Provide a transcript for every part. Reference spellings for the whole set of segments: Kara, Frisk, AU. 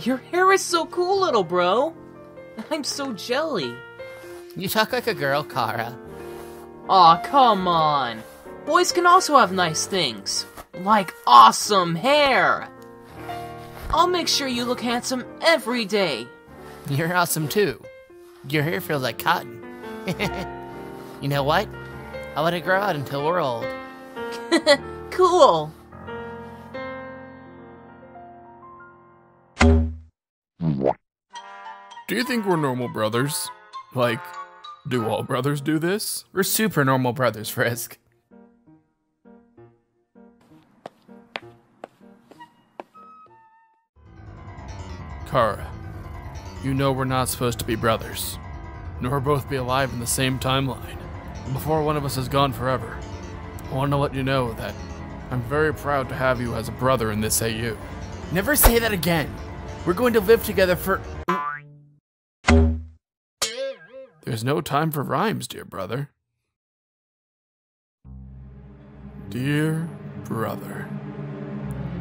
Your hair is so cool, little bro. I'm so jelly. You talk like a girl, Kara. Aw, come on. Boys can also have nice things. Like awesome hair. I'll make sure you look handsome every day. You're awesome, too. Your hair feels like cotton. You know what? I want to grow out until we're old. Cool. Do you think we're normal brothers? Like, do all brothers do this? We're super normal brothers, Frisk. Kara, you know we're not supposed to be brothers, nor both be alive in the same timeline, before one of us is gone forever. I want to let you know that I'm very proud to have you as a brother in this AU. Never say that again. We're going to live together for... There's no time for rhymes, dear brother. Dear brother,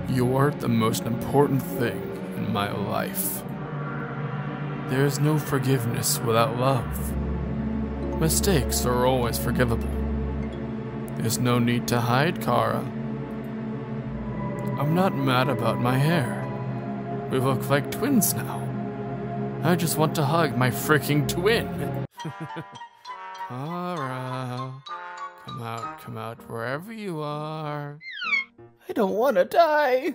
you're the most important thing in my life. There is no forgiveness without love. Mistakes are always forgivable. There's no need to hide, Kara. I'm not mad about my hair. We look like twins now. I just want to hug my freaking twin. Kara, come out wherever you are. I don't want to die.